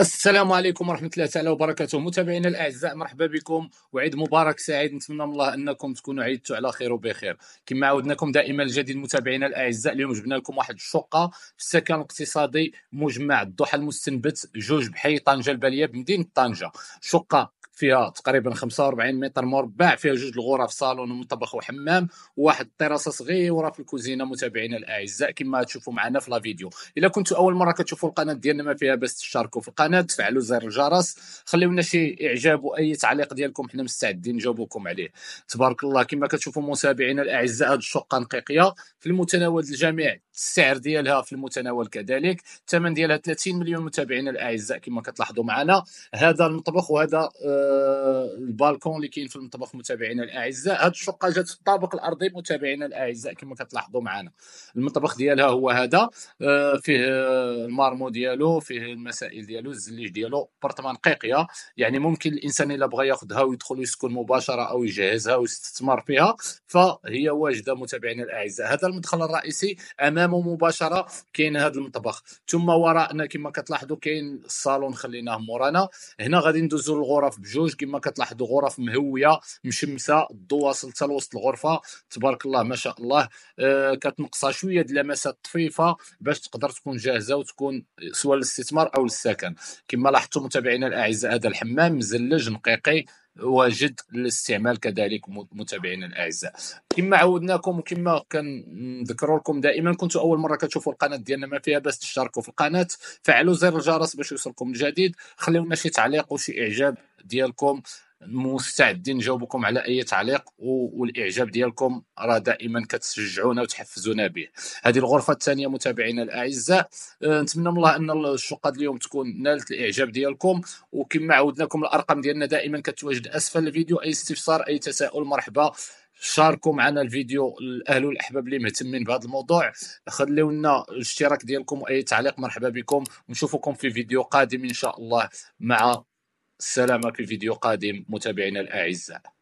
السلام عليكم ورحمة الله تعالى وبركاته. متابعينا الأعزاء مرحبا بكم وعيد مبارك سعيد. نتمنى من الله أنكم تكونوا عيدتوا على خير وبخير. كما عودناكم دائما الجديد متابعينا الأعزاء، اليوم جبنا لكم واحد الشقة في السكن الاقتصادي مجمع الضحى المستنبت 2 بحي طنجة البالية بمدينة طنجة. شقة فيها تقريبا 45 متر مربع، فيها 2 الغرف، صالون ومطبخ وحمام، وواحد الطراسه صغيره في الكوزينه. متابعينا الاعزاء كما تشوفوا معنا في لا فيديو، الا كنتوا اول مره كتشوفوا القناه ديالنا ما فيها باش تشاركوا في القناه، تفعلوا زر الجرس، خليونا شي اعجاب واي تعليق ديالكم، حنا مستعدين نجاوبوكم عليه. تبارك الله كما كتشوفوا متابعينا الاعزاء، هذه الشقه نقيقيه في المتناول الجميع، السعر ديالها في المتناول كذلك، الثمن ديالها 30 مليون متابعينا الاعزاء كما كتلاحظوا معنا. هذا المطبخ وهذا البالكون اللي كاين في المطبخ متابعينا الاعزاء. هذه الشقه جات في الطابق الارضي متابعينا الاعزاء كما كتلاحظوا معنا. المطبخ ديالها هو هذا، فيه المارمو ديالو، فيه المسائل ديالو، الزليج ديالو، برطمان نقيقيه، يعني ممكن الانسان الا بغى ياخذها ويدخل ويسكن مباشره او يجهزها ويستثمر فيها، فهي واجده متابعينا الاعزاء. هذا المدخل الرئيسي، امامه مباشره كاين هذا المطبخ، ثم وراءنا كما كتلاحظوا كاين الصالون خليناه مورانا. هنا غادي ندوزو للغرف بجوج كما كتلاحظوا، غرف مهويه مشمسه، الضوء وصل لوسط الغرفه تبارك الله ما شاء الله. كتنقصها شويه د اللمسات طفيفه باش تقدر تكون جاهزه وتكون سواء للاستثمار او للسكن. كما لاحظتوا متابعينا الاعزاء هذا الحمام مزلج نقيقي واجد للاستعمال كذلك متابعينا الاعزاء. كما عودناكم وكما كنذكروا لكم دائما، كنتوا اول مره كتشوفوا القناه ديالنا ما فيها باش تشتركوا في القناه، فعلوا زر الجرس باش يوصلكم الجديد، خليونا شي تعليق وشي اعجاب ديالكم، مستعدين نجاوبكم على اي تعليق، والاعجاب ديالكم راه دائما كتشجعونا وتحفزونا به. هذه الغرفه الثانيه متابعينا الاعزاء. نتمنى من الله ان الشقه اليوم تكون نالت الاعجاب ديالكم، وكما عودناكم الارقام ديالنا دائما كتواجد اسفل الفيديو، اي استفسار اي تساؤل مرحبا، شاركوا معنا الفيديو الاهل والاحباب اللي مهتمين بهذا الموضوع، خليو لنا الاشتراك ديالكم واي تعليق مرحبا بكم، ونشوفكم في فيديو قادم ان شاء الله. مع السلامة في فيديو قادم متابعينا الأعزاء.